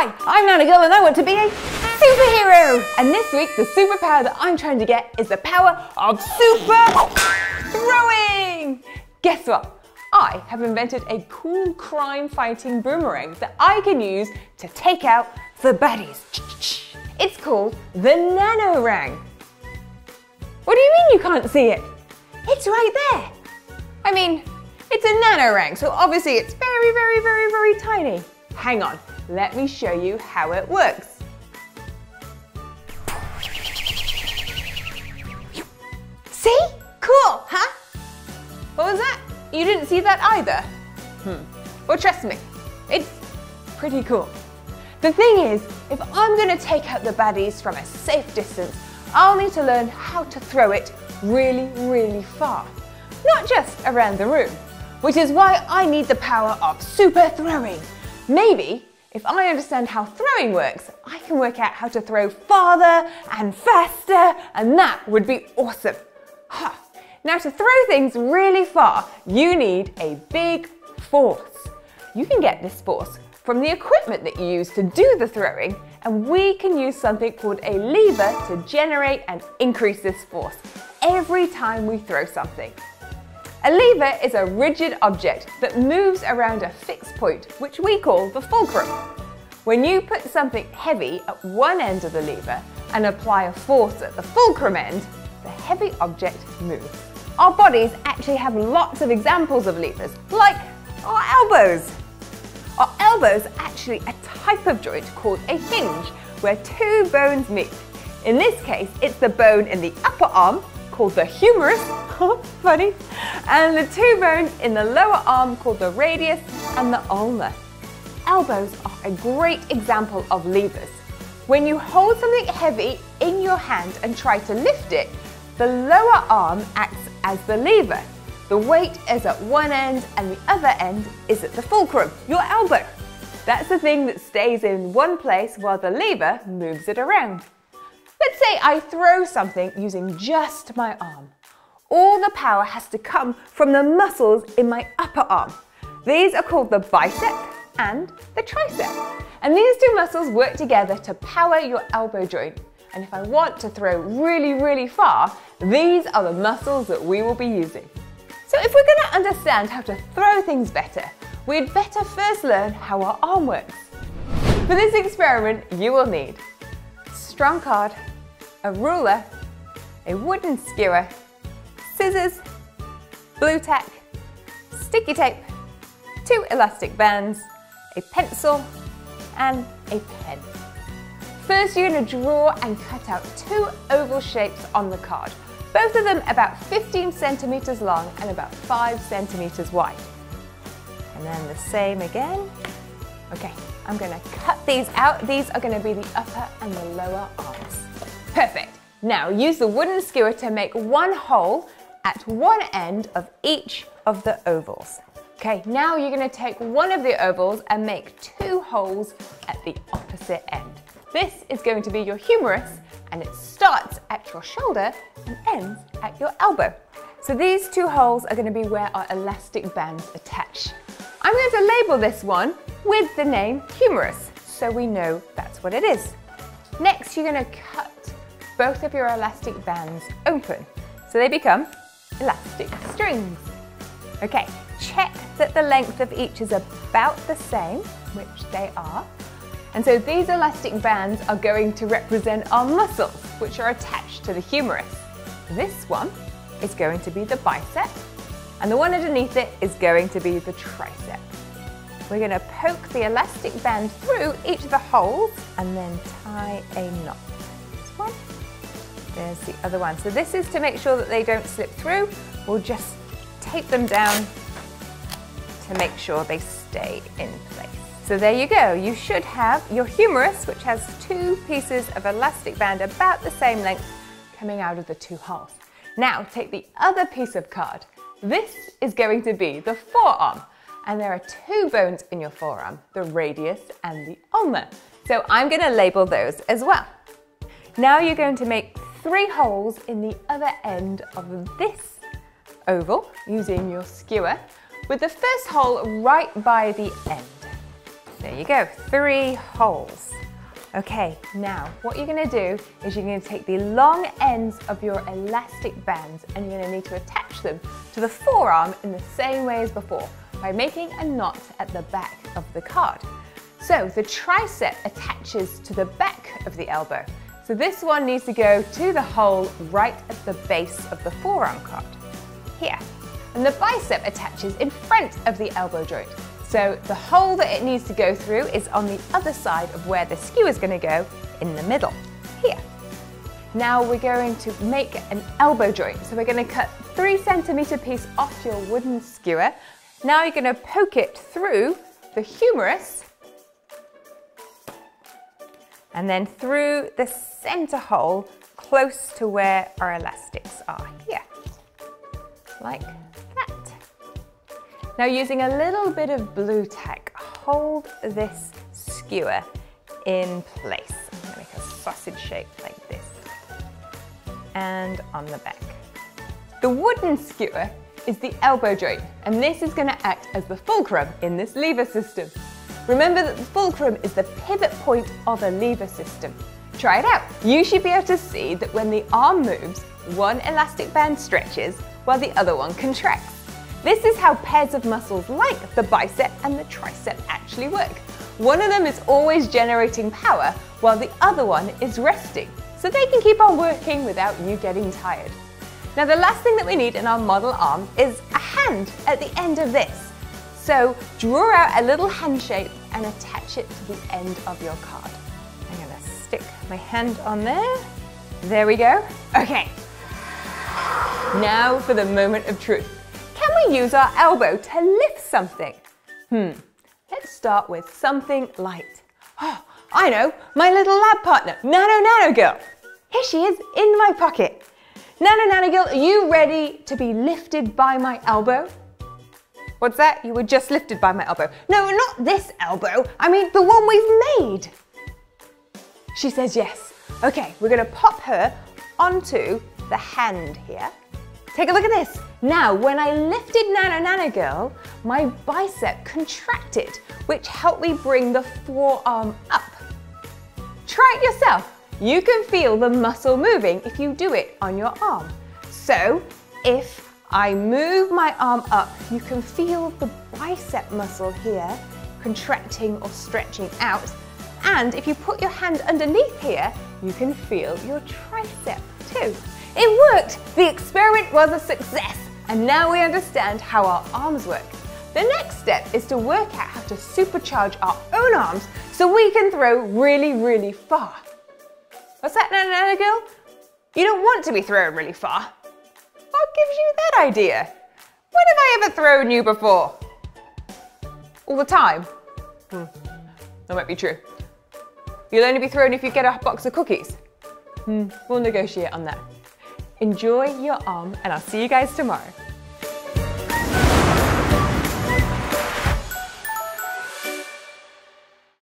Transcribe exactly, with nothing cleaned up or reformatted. Hi, I'm Nana Girl and I want to be a superhero! And this week, the superpower that I'm trying to get is the power of super throwing! Guess what? I have invented a cool crime-fighting boomerang that I can use to take out the baddies. It's called the nanorang. What do you mean you can't see it? It's right there. I mean, it's a nanorang, so obviously it's very, very, very, very tiny. Hang on, let me show you how it works. See? Cool, huh? What was that? You didn't see that either? Hmm. Well, trust me, it's pretty cool. The thing is, if I'm gonna take out the baddies from a safe distance, I'll need to learn how to throw it really, really far. Not just around the room, which is why I need the power of super throwing. Maybe, if I understand how throwing works, I can work out how to throw farther and faster, and that would be awesome. Huh. Now, to throw things really far, you need a big force. You can get this force from the equipment that you use to do the throwing, and we can use something called a lever to generate and increase this force every time we throw something. A lever is a rigid object that moves around a fixed point, which we call the fulcrum. When you put something heavy at one end of the lever and apply a force at the fulcrum end, the heavy object moves. Our bodies actually have lots of examples of levers, like our elbows. Our elbows are actually a type of joint called a hinge, where two bones meet. In this case, it's the bone in the upper arm, called the humerus, funny, and the two bones in the lower arm called the radius and the ulna. Elbows are a great example of levers. When you hold something heavy in your hand and try to lift it, the lower arm acts as the lever. The weight is at one end and the other end is at the fulcrum, your elbow. That's the thing that stays in one place while the lever moves it around. Let's say I throw something using just my arm. All the power has to come from the muscles in my upper arm. These are called the bicep and the tricep. And these two muscles work together to power your elbow joint. And if I want to throw really, really far, these are the muscles that we will be using. So if we're going to understand how to throw things better, we'd better first learn how our arm works. For this experiment, you will need a strong card, a ruler, a wooden skewer, scissors, blue tack, sticky tape, two elastic bands, a pencil, and a pen. First, you're going to draw and cut out two oval shapes on the card. Both of them about fifteen centimeters long and about five centimeters wide. And then the same again. Okay, I'm going to cut these out. These are going to be the upper and the lower arms. Perfect. Now use the wooden skewer to make one hole at one end of each of the ovals. Okay, now you're going to take one of the ovals and make two holes at the opposite end. This is going to be your humerus, and it starts at your shoulder and ends at your elbow. So these two holes are going to be where our elastic bands attach. I'm going to label this one with the name humerus, so we know that's what it is. Next, you're going to cut both of your elastic bands open, so they become elastic strings. Okay, check that the length of each is about the same, which they are. And so these elastic bands are going to represent our muscles, which are attached to the humerus. This one is going to be the bicep, and the one underneath it is going to be the tricep. We're going to poke the elastic band through each of the holes and then tie a knot. This one, there's the other one. So this is to make sure that they don't slip through. We'll just tape them down to make sure they stay in place. So there you go, you should have your humerus, which has two pieces of elastic band about the same length coming out of the two holes. Now take the other piece of card. This is going to be the forearm, and there are two bones in your forearm, the radius and the ulna. So I'm going to label those as well. Now you're going to make three holes in the other end of this oval using your skewer, with the first hole right by the end. There you go, three holes. Okay, now what you're going to do is you're going to take the long ends of your elastic bands and you're going to need to attach them to the forearm in the same way as before by making a knot at the back of the card. So the tricep attaches to the back of the elbow. So this one needs to go to the hole right at the base of the forearm card, here. And the bicep attaches in front of the elbow joint. So the hole that it needs to go through is on the other side of where the skew is going to go, in the middle, here. Now we're going to make an elbow joint. So we're going to cut three centimeter piece off your wooden skewer. Now you're going to poke it through the humerus and then through the center hole close to where our elastics are, here, like that. Now using a little bit of blue tack, hold this skewer in place. I'm going to make a sausage shape like this. And on the back. The wooden skewer is the elbow joint, and this is going to act as the fulcrum in this lever system. Remember that the fulcrum is the pivot point of a lever system. Try it out. You should be able to see that when the arm moves, one elastic band stretches while the other one contracts. This is how pairs of muscles like the bicep and the tricep actually work. One of them is always generating power while the other one is resting, so they can keep on working without you getting tired. Now the last thing that we need in our model arm is a hand at the end of this. So draw out a little hand shape and attach it to the end of your card. I'm going to stick my hand on there. There we go. Okay. Now for the moment of truth. Can we use our elbow to lift something? Hmm, let's start with something light. Oh, I know, my little lab partner, Nano Nano Girl. Here she is in my pocket. Nano Nano Girl, are you ready to be lifted by my elbow? What's that? You were just lifted by my elbow. No, not this elbow. I mean, the one we've made. She says yes. Okay, we're gonna pop her onto the hand here. Take a look at this. Now, when I lifted Nano Nano Girl, my bicep contracted, which helped me bring the forearm up. Try it yourself. You can feel the muscle moving if you do it on your arm. So, if I move my arm up, you can feel the bicep muscle here contracting or stretching out. And if you put your hand underneath here, you can feel your tricep too. It worked! The experiment was a success, and now we understand how our arms work. The next step is to work out how to supercharge our own arms so we can throw really, really far. What's that, Nano Nano Girl? You don't want to be thrown really far. What gives you that idea? When have I ever thrown you before? All the time? Hmm, that might be true. You'll only be thrown if you get a box of cookies. Hmm, we'll negotiate on that. Enjoy your arm, and I'll see you guys tomorrow.